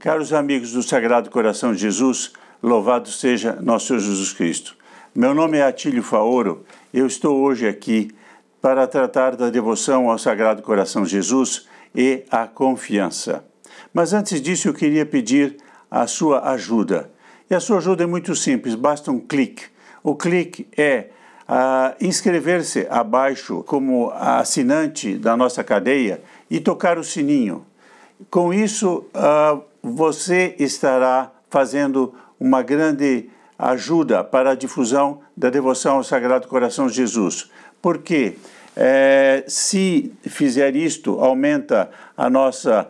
Caros amigos do Sagrado Coração de Jesus, louvado seja nosso Senhor Jesus Cristo. Meu nome é Atílio Faoro, eu estou hoje aqui para tratar da devoção ao Sagrado Coração de Jesus e à confiança. Mas antes disso eu queria pedir a sua ajuda. E a sua ajuda é muito simples, basta um clique. O clique é inscrever-se abaixo como assinante da nossa cadeia e tocar o sininho. Com isso, você estará fazendo uma grande ajuda para a difusão da devoção ao Sagrado Coração de Jesus. Porque se fizer isto, aumenta a nossa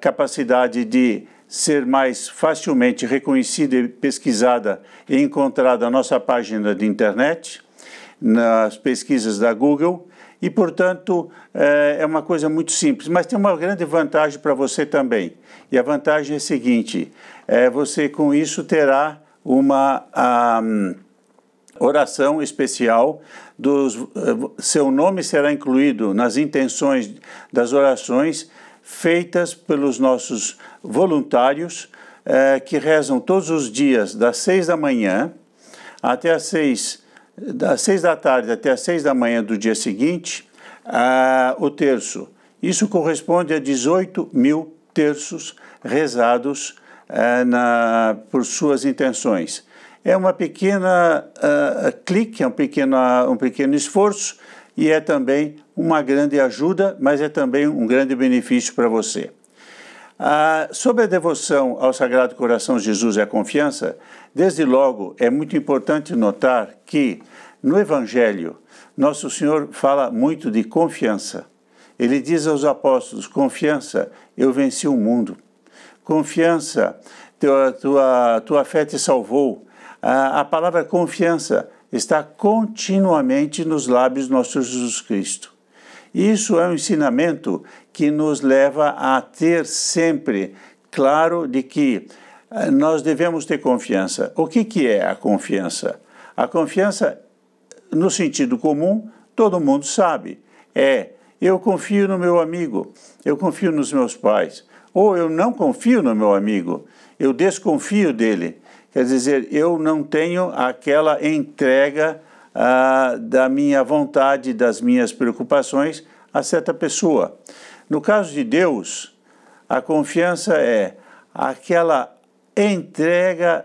capacidade de ser mais facilmente reconhecida e pesquisada e encontrada a nossa página de internet, nas pesquisas da Google. E, portanto, é uma coisa muito simples, mas tem uma grande vantagem para você também. E a vantagem é a seguinte, você com isso terá uma oração especial, seu nome será incluído nas intenções das orações feitas pelos nossos voluntários que rezam todos os dias das 6 da tarde até as 6 da manhã do dia seguinte, o terço. Isso corresponde a 18 mil terços rezados por suas intenções. É uma pequena clique, um pequeno esforço e é também uma grande ajuda, mas é também um grande benefício para você. Sobre a devoção ao Sagrado Coração de Jesus e a confiança, desde logo é muito importante notar que no Evangelho Nosso Senhor fala muito de confiança. Ele diz aos apóstolos, confiança, eu venci o mundo. Confiança, tua fé te salvou. A palavra confiança está continuamente nos lábios do nosso Jesus Cristo. Isso é um ensinamento que nos leva a ter sempre claro de que nós devemos ter confiança. O que é a confiança? A confiança, no sentido comum, todo mundo sabe. Eu confio no meu amigo, eu confio nos meus pais. Ou eu não confio no meu amigo, eu desconfio dele. Quer dizer, eu não tenho aquela entrega da minha vontade, das minhas preocupações a certa pessoa. No caso de Deus, a confiança é aquela entrega,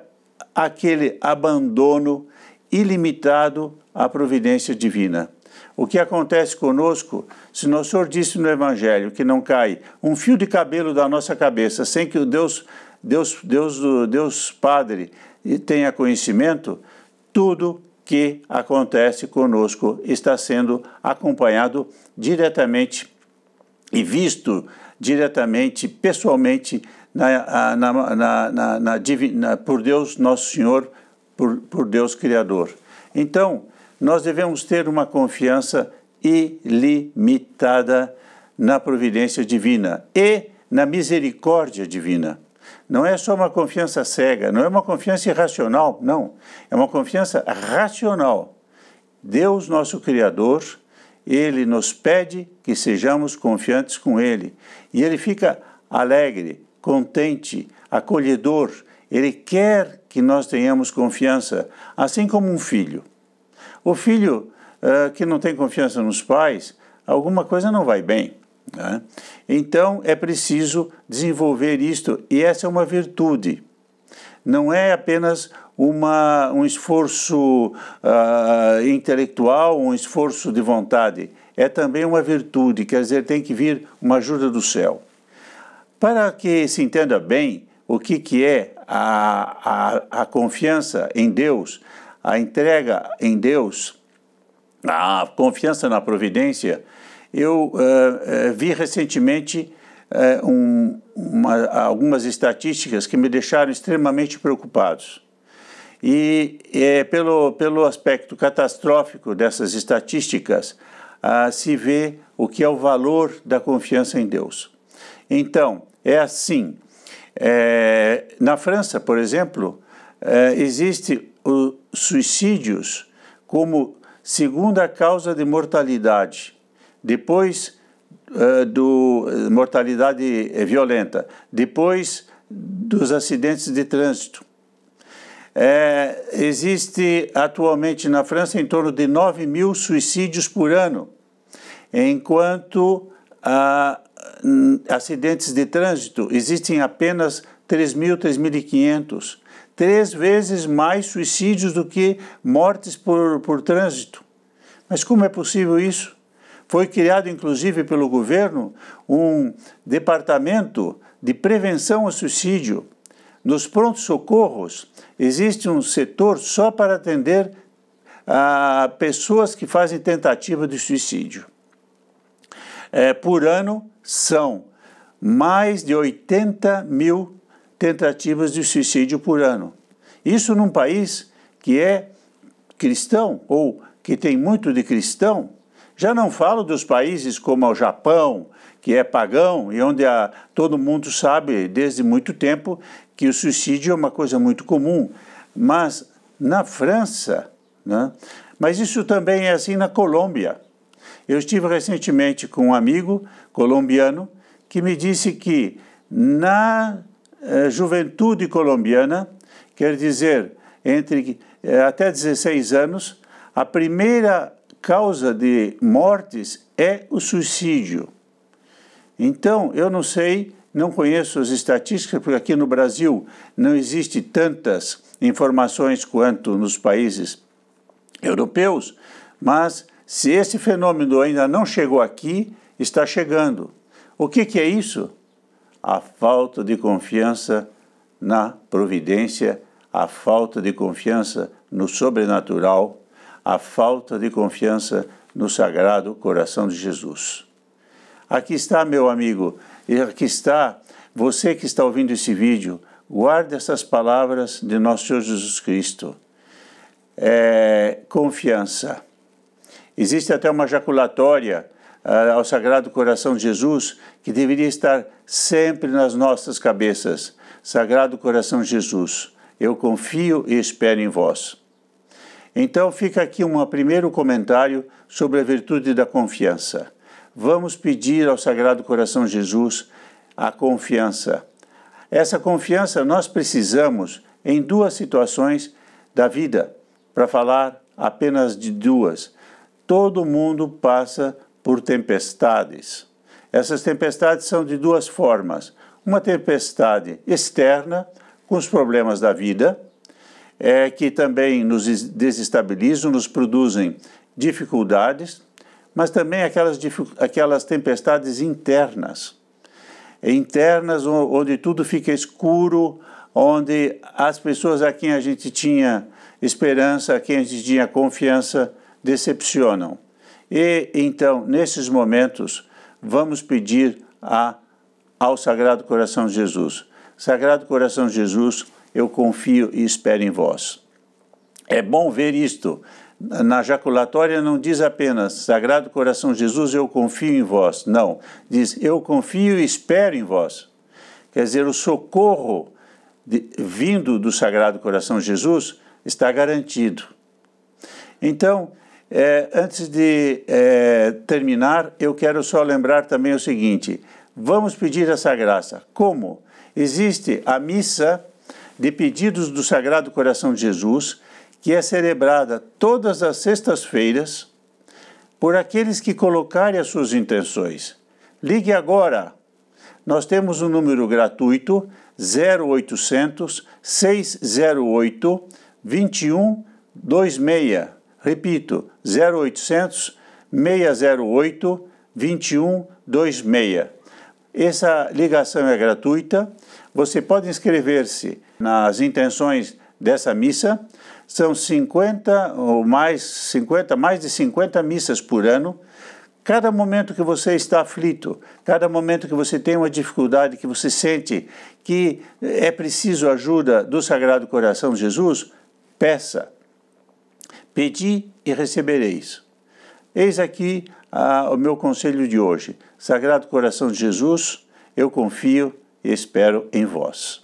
aquele abandono ilimitado à providência divina. O que acontece conosco, se nosso Senhor disse no Evangelho que não cai um fio de cabelo da nossa cabeça sem que o Deus Padre tenha conhecimento, tudo que acontece conosco está sendo acompanhado diretamente e visto diretamente, pessoalmente, por Deus Nosso Senhor, por Deus Criador. Então, nós devemos ter uma confiança ilimitada na providência divina e na misericórdia divina. Não é só uma confiança cega, não é uma confiança irracional, não. É uma confiança racional. Deus, nosso Criador, Ele nos pede que sejamos confiantes com Ele. E Ele fica alegre, contente, acolhedor. Ele quer que nós tenhamos confiança, assim como um filho. O filho que não tem confiança nos pais, alguma coisa não vai bem. Então é preciso desenvolver isto, e essa é uma virtude, não é apenas um esforço intelectual, um esforço de vontade, é também uma virtude, quer dizer, tem que vir uma ajuda do céu. Para que se entenda bem o que é a confiança em Deus, a entrega em Deus, a confiança na providência, eu vi recentemente algumas estatísticas que me deixaram extremamente preocupados. E pelo aspecto catastrófico dessas estatísticas, se vê o que é o valor da confiança em Deus. Então, é assim. Na França, por exemplo, existem os suicídios como segunda causa de mortalidade. Mortalidade violenta, depois dos acidentes de trânsito. Existe atualmente na França em torno de 9 mil suicídios por ano, enquanto a acidentes de trânsito existem apenas 3.000, 3.500, 3 vezes mais suicídios do que mortes por trânsito. Mas como é possível isso? Foi criado, inclusive, pelo governo, um departamento de prevenção ao suicídio. Nos prontos-socorros, existe um setor só para atender a pessoas que fazem tentativa de suicídio. Por ano, são mais de 80 mil tentativas de suicídio por ano. Isso num país que é cristão, ou que tem muito de cristão. Já não falo dos países como o Japão, que é pagão, e onde todo mundo sabe desde muito tempo que o suicídio é uma coisa muito comum. Mas na França, né? Mas isso também é assim na Colômbia. Eu estive recentemente com um amigo colombiano que me disse que na juventude colombiana, quer dizer, entre até 16 anos, a primeira causa de mortes é o suicídio. Então, eu não sei, não conheço as estatísticas, porque aqui no Brasil não existe tantas informações quanto nos países europeus, mas se esse fenômeno ainda não chegou aqui, está chegando. O que é isso? A falta de confiança na providência, a falta de confiança no sobrenatural, a falta de confiança no Sagrado Coração de Jesus. Aqui está, meu amigo, e aqui está você que está ouvindo esse vídeo. Guarde essas palavras de nosso Senhor Jesus Cristo. Confiança. Existe até uma jaculatória ao Sagrado Coração de Jesus que deveria estar sempre nas nossas cabeças. Sagrado Coração de Jesus, eu confio e espero em vós. Então fica aqui um primeiro comentário sobre a virtude da confiança. Vamos pedir ao Sagrado Coração de Jesus a confiança. Essa confiança nós precisamos em 2 situações da vida, para falar apenas de 2. Todo mundo passa por tempestades. Essas tempestades são de 2 formas. Uma tempestade externa, com os problemas da vida, que também nos desestabilizam, nos produzem dificuldades, mas também aquelas tempestades internas, onde tudo fica escuro, onde as pessoas a quem a gente tinha esperança, a quem a gente tinha confiança, decepcionam. E, então, nesses momentos, vamos pedir ao Sagrado Coração de Jesus. Sagrado Coração de Jesus, eu confio e espero em vós. É bom ver isto. Na jaculatória não diz apenas, Sagrado Coração de Jesus, eu confio em vós. Não, diz, eu confio e espero em vós. Quer dizer, o socorro vindo do Sagrado Coração de Jesus está garantido. Então, antes de terminar, eu quero só lembrar também o seguinte, vamos pedir essa graça. Como? Existe a missa de pedidos do Sagrado Coração de Jesus, que é celebrada todas as sextas-feiras por aqueles que colocarem as suas intenções. Ligue agora. Nós temos um número gratuito, 0800 608 2126. Repito, 0800 608 2126. Essa ligação é gratuita. Você pode inscrever-se nas intenções dessa missa. São 50 missas por ano. Cada momento que você está aflito, cada momento que você tem uma dificuldade, que você sente que é preciso a ajuda do Sagrado Coração de Jesus, peça. Pedi e recebereis. Eis aqui o meu conselho de hoje. Sagrado Coração de Jesus, eu confio e espero em vós.